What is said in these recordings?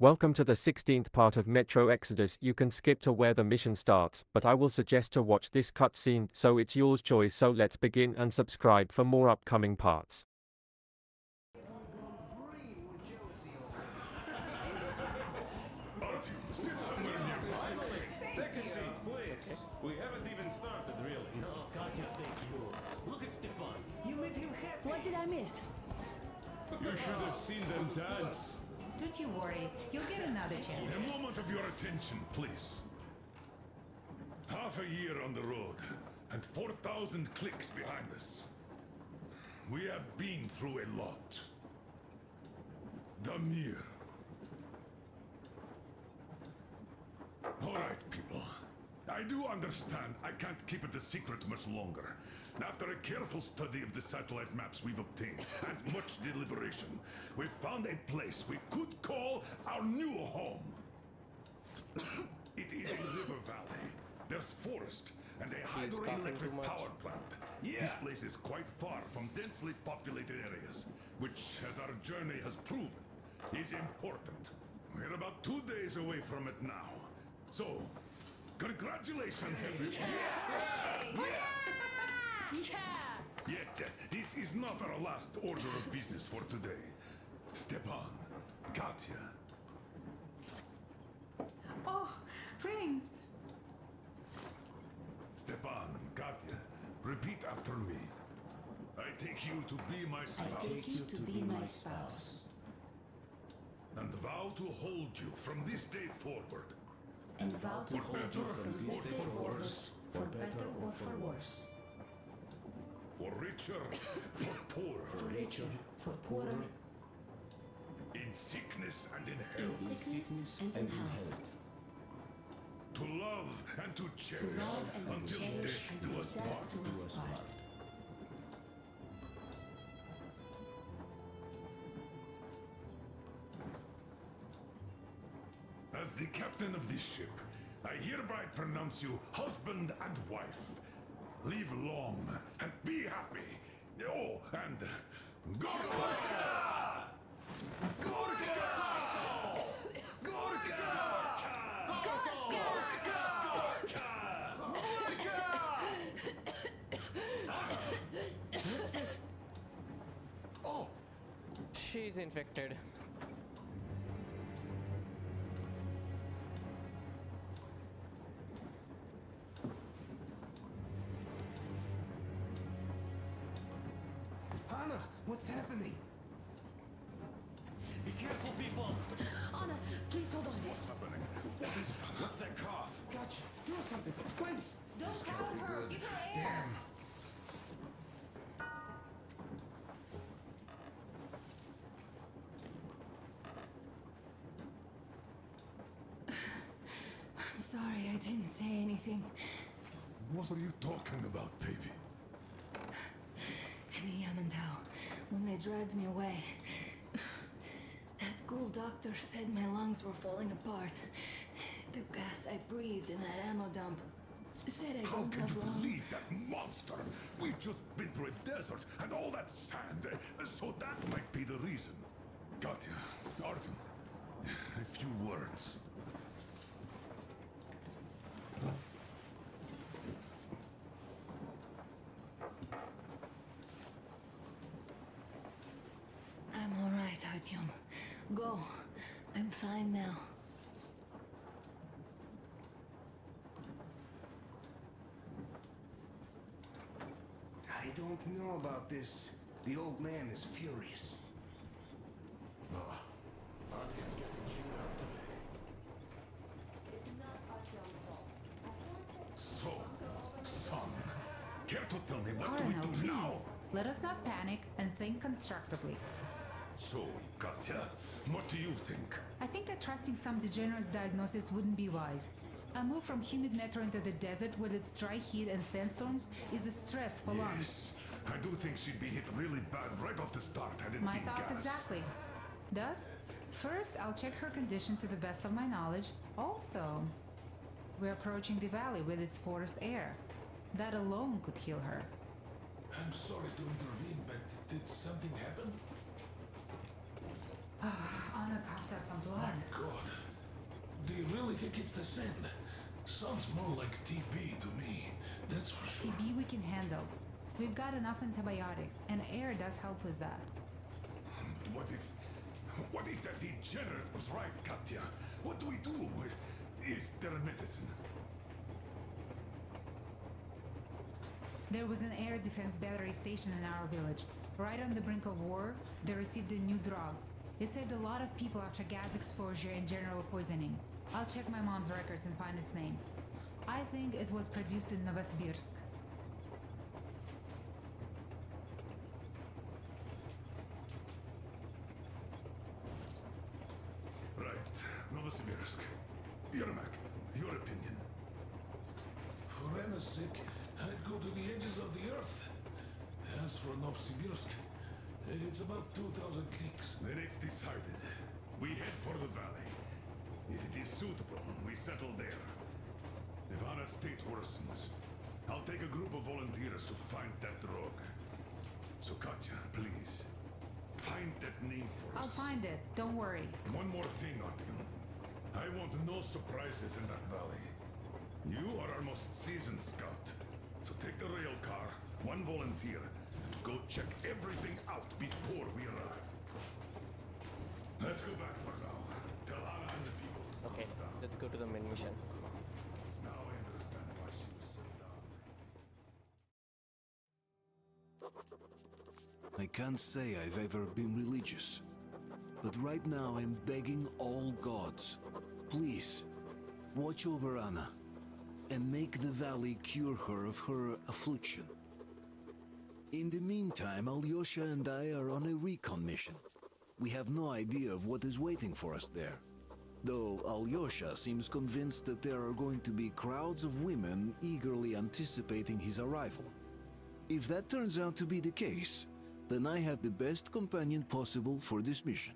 Welcome to the 16th part of Metro Exodus. You can skip to where the mission starts, but I will suggest to watch this cutscene, so it's your choice. So let's begin and subscribe for more upcoming parts. Artyom, sit somewhere nearby. Take a seat, please. We haven't even started, really. No, Katya, thank you. Look at Stepan. You made him happy. What did I miss? You should have seen them dance. Don't you worry, you'll get another chance. A moment of your attention, please. Half a year on the road, and 4,000 clicks behind us. We have been through a lot. The Mir. All right, people. I do understand I can't keep it a secret much longer. After a careful study of the satellite maps we've obtained, and much deliberation, we've found a place we could call our new home. It is a river valley. There's forest, and a hydroelectric power plant. Yeah. This place is quite far from densely populated areas, which, as our journey has proven, is important. We're about 2 days away from it now. So, congratulations, everyone! Yeah! Yeah! Yeah! Yeah! Yet, this is not our last order of business for today. Stepan, Katya. Oh, rings! Stepan, Katya, repeat after me. I take you to be my spouse. And vow to hold you from this day forward. And vow to hold you from this day forward, for better or for worse. For richer, for poorer. In sickness and in health. To love and to cherish until death do us part. As the captain of this ship, I hereby pronounce you husband and wife. Live long and be happy. Oh, and Gorka! Gorka! That's it. Oh! She's infected. Anna, what's happening? Be careful, people! Anna, please hold on. What's happening? What is it? What's that cough? Gotcha. Do something, please. Don't cover her. Give her air. Damn. I'm sorry, I didn't say anything. What are you talking about, baby? In the Yamantau, when they dragged me away, that ghoul doctor said my lungs were falling apart. The gas I breathed in that ammo dump said I don't have long. How can you believe that monster? We've just been through a desert and all that sand, so that might be the reason. Katya, Artyom, a few words. Artyom, go. I'm fine now. I don't know about this. The old man is furious. Artyom's getting chewed out today. It's not Artyom's fault. So, son, care to tell me what do we do now? Let us not panic and think constructively. So, Katya, what do you think? I think that trusting some degenerous diagnosis wouldn't be wise. A move from humid metro into the desert with its dry heat and sandstorms is a stress for lungs. Yes, I do think she'd be hit really bad right off the start had it been gas. My thoughts exactly. Thus, first I'll check her condition to the best of my knowledge. Also, we're approaching the valley with its forest air. That alone could heal her. I'm sorry to intervene, but did something happen? Anna coughed out some blood. My God. Do you really think it's the sand? Sounds more like TB to me. That's for sure. TB we can handle. We've got enough antibiotics, and air does help with that. What if that degenerate was right, Katya? What do we do? Is there a medicine? There was an air defense battery station in our village. Right on the brink of war, they received a new drug. It saved a lot of people after gas exposure and general poisoning. I'll check my mom's records and find its name. I think it was produced in Novosibirsk. Right, Novosibirsk. Yermak, your opinion? For Anna's sake, I'd go to the edges of the earth. As for Novosibirsk, it's about 2,000 clicks. Then it's decided. We head for the valley. If it is suitable, we settle there. If Anna's state worsens, I'll take a group of volunteers to find that drug. So Katya, please, find that name for us. I'll find it, don't worry. One more thing, Artyom. I want no surprises in that valley. You are our most seasoned scout. So take the rail car, one volunteer, and go check everything out before we arrive. Let's go back for now. Tell Anna and the people. Okay, let's go to the main mission. Now I understand why she was so down. I can't say I've ever been religious, but right now I'm begging all gods, please, watch over Anna and make the valley cure her of her affliction. In the meantime, Alyosha and I are on a recon mission. We have no idea of what is waiting for us there, though Alyosha seems convinced that there are going to be crowds of women eagerly anticipating his arrival. If that turns out to be the case, then I have the best companion possible for this mission.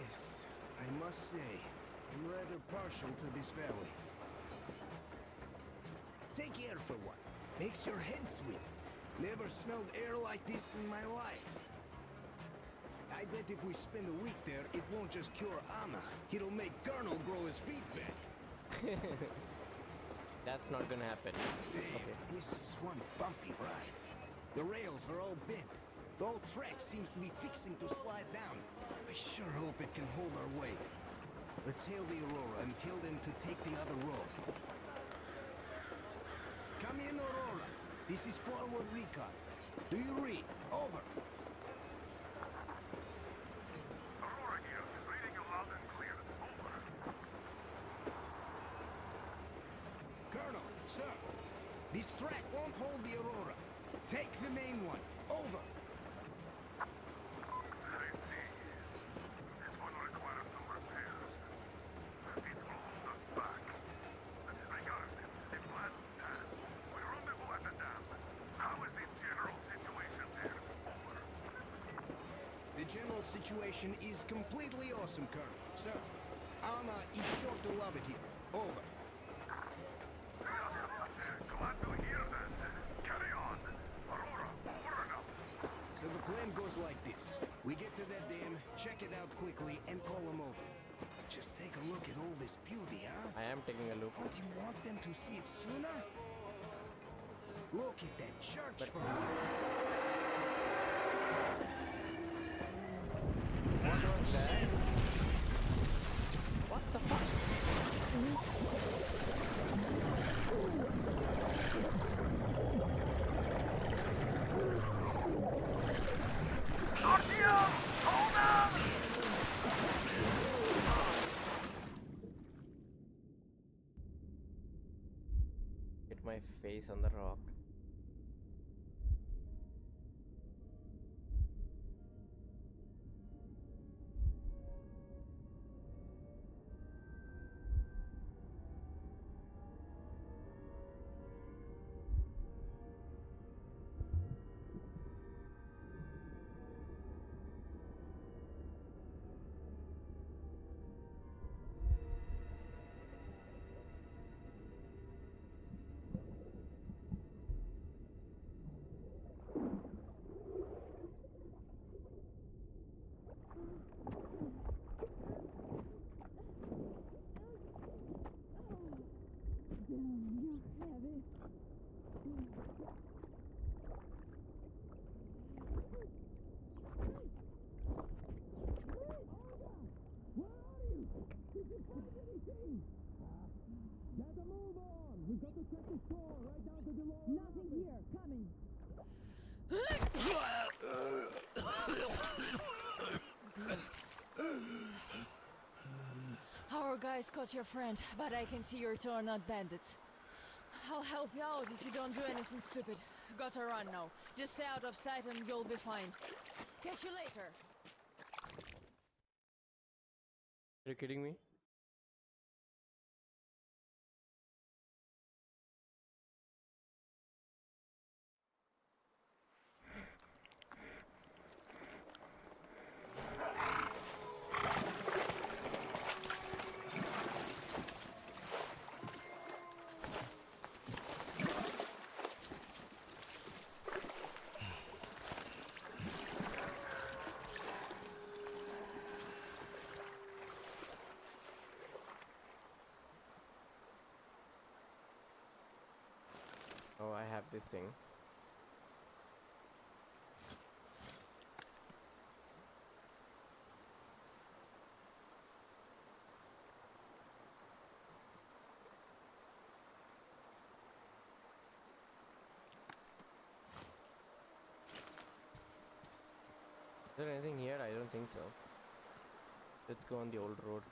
Yes, I must say, I'm rather partial to this valley. Take air for one. Makes your head swim. Never smelled air like this in my life. I bet if we spend a week there, it won't just cure Anna. It'll make Colonel grow his feet back. That's not gonna happen. Damn, okay. This is one bumpy ride. The rails are all bent. The whole track seems to be fixing to slide down. I sure hope it can hold our weight. Let's hail the Aurora and tell them to take the other road. Come in, Aurora. This is forward recon. Do you read? Over. Aurora here. Reading you loud and clear. Over. Colonel, sir. This track won't hold the Aurora. Take the main one. Over. Situation is completely awesome, Colonel. Sir, Anna is sure to love it here. Over. Glad to hear that. Carry on. Aurora, over and up. So the plan goes like this. We get to that dam, check it out quickly, and call them over. Just take a look at all this beauty, huh? I am taking a look. Oh, you want them to see it sooner? Look at that church for me. What the fuck? Artyom, hold on! Hit my face on the rock. Nothing here. Coming. Our guys caught your friend, but I can see you're two are not bandits. I'll help you out if you don't do anything stupid. Gotta run now. Just stay out of sight and you'll be fine. Catch you later. Are you kidding me? Oh, I have this thing. Is there anything here? I don't think so. Let's go on the old road.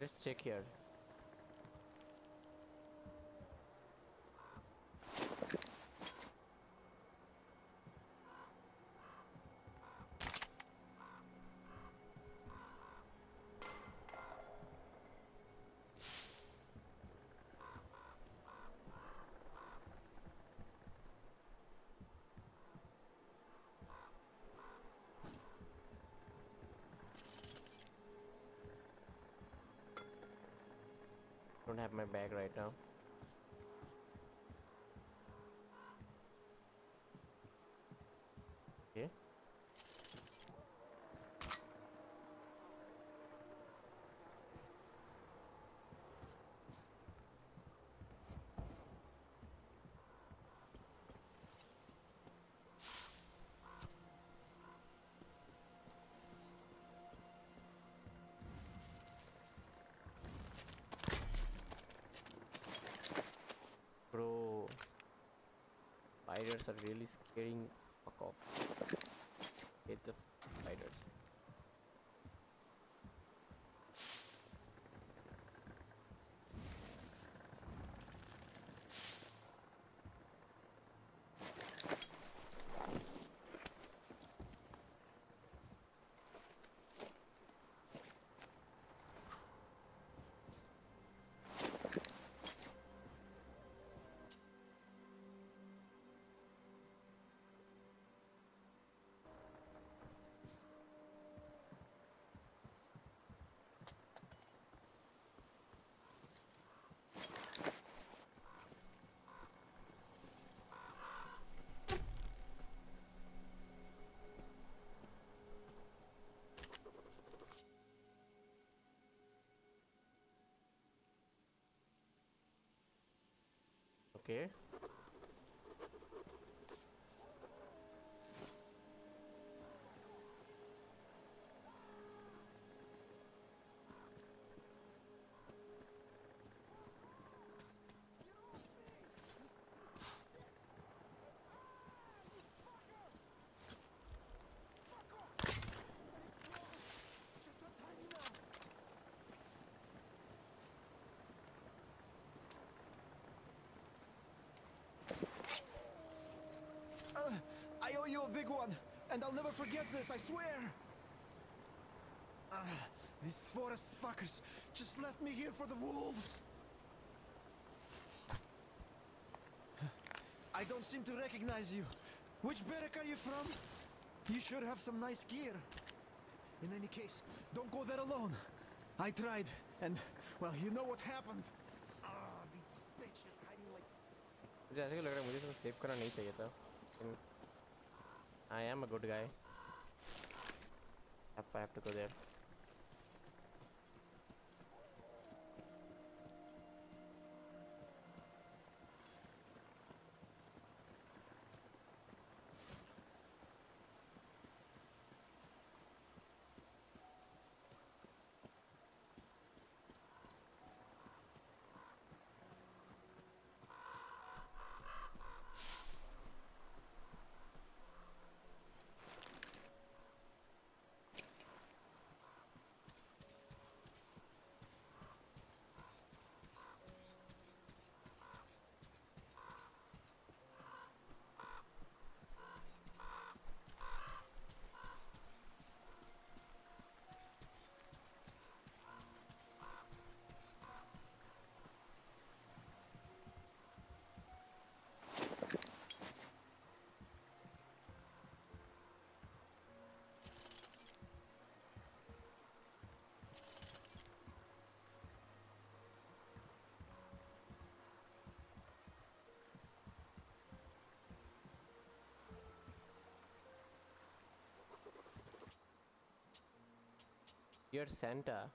Let's check here. Don't have my bag right now. Okay. Bro, spiders are really scaring. Fuck off. Hate the spiders. Okay. I owe you a big one, and I'll never forget this, I swear! These forest fuckers just left me here for the wolves! I don't seem to recognize you. Which barrack are you from? You should have some nice gear. In any case, don't go there alone. I tried, and, well, you know what happened. Ah, these bitches hiding like... मुझे लग रहा है मुझे तो save करना नहीं चाहिए था। I am a good guy. I have to go there. Dear Santa.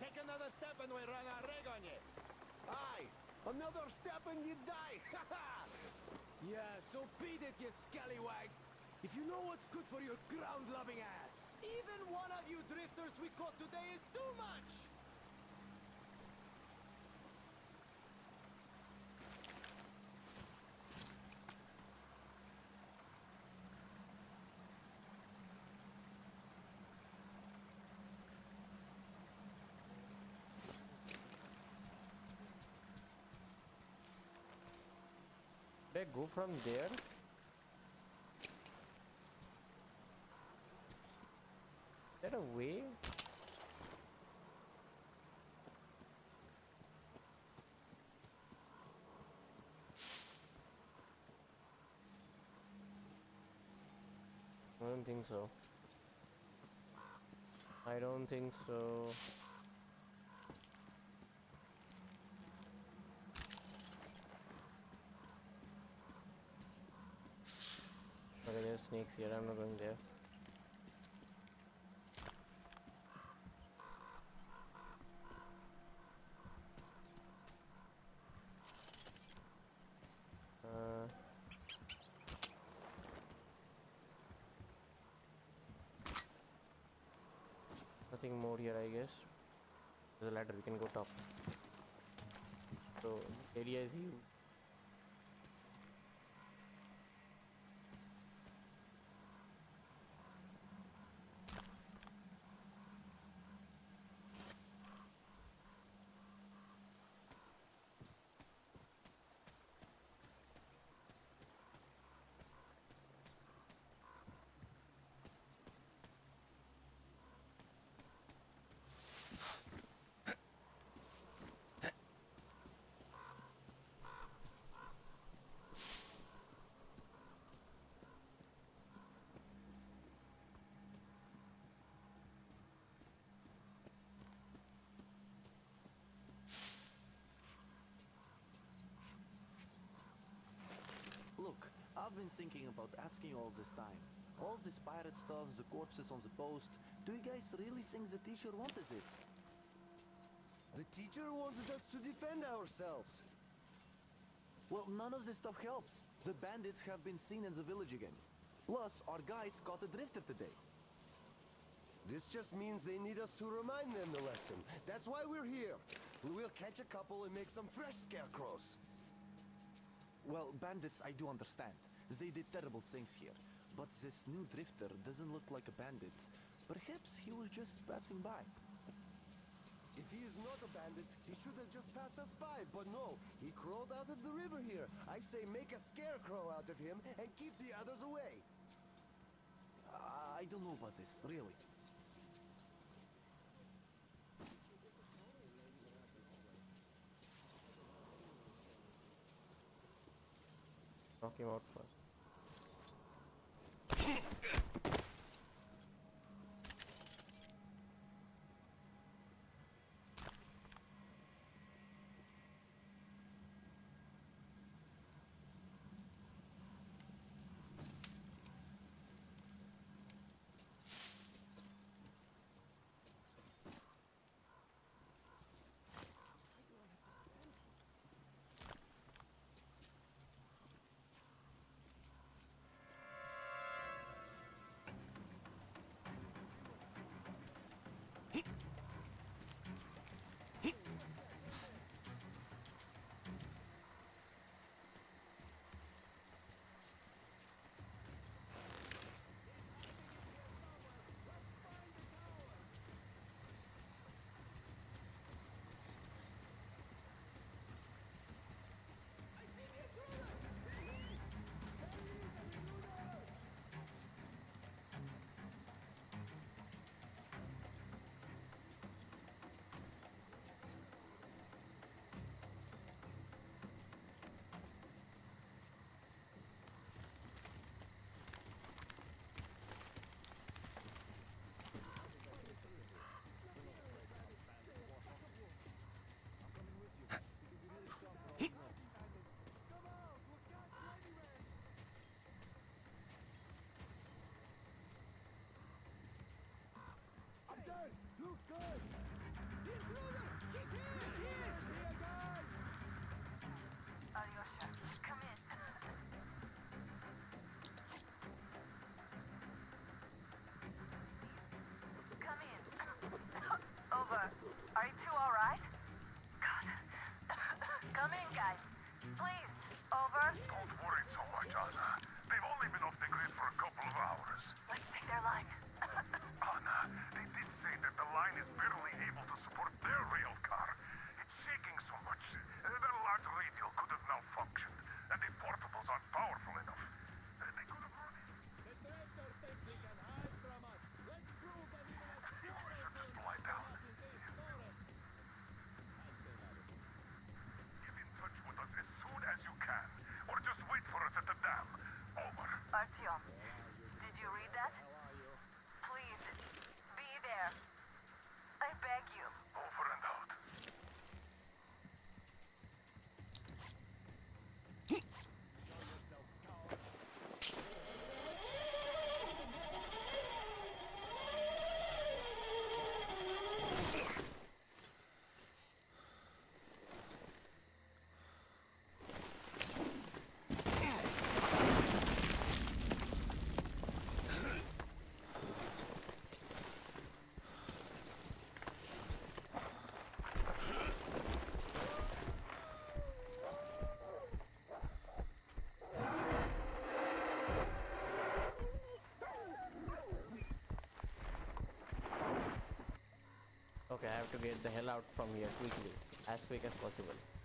Take another step and we run our rig on you. Aye, another step and you die. Yeah, so beat it, you scallywag. If you know what's good for your ground-loving ass. Even one of you drifters we caught today is too much. I go from there. Is that a way? I don't think so. I don't think so. Okay, there's snakes here, I'm not going there. Nothing more here, I guess. There's a ladder, we can go top. So, area is huge. Look, I've been thinking about asking all this time. All this pirate stuff, the corpses on the post. Do you guys really think the teacher wanted this? The teacher wanted us to defend ourselves. Well, none of this stuff helps. The bandits have been seen in the village again. Plus, our guys caught a drifter today. This just means they need us to remind them the lesson. That's why we're here. We'll catch a couple and make some fresh scarecrows. Well, bandits, I do understand. They did terrible things here. But this new drifter doesn't look like a bandit. Perhaps he was just passing by. If he is not a bandit, he should have just passed us by, but no, he crawled out of the river here. I say make a scarecrow out of him and keep the others away. I don't know about this, really. Knock him out first. Look good! He's moving! He's here! He is! Here, guys! Alyosha, come in. Come in. Over. Are you two alright? God. Come in, guys. Please. Over. Don't worry so much, Anna. They've only been off the grid for a couple of hours. Let's take their line. Anna, they did say that the line is barely able to support their rail car. It's shaking so much that a large radial could have malfunctioned, and the portables aren't powerful enough. They could have run it. The tractor thinks he can hide from us. Let's prove that he has stolen things from us in this forest. Get in touch with us as soon as you can, or just wait for us at the dam. Over. Artyom, did you read that? Please, be there. I beg you. Over and out. Okay, I have to get the hell out from here quickly, as quick as possible.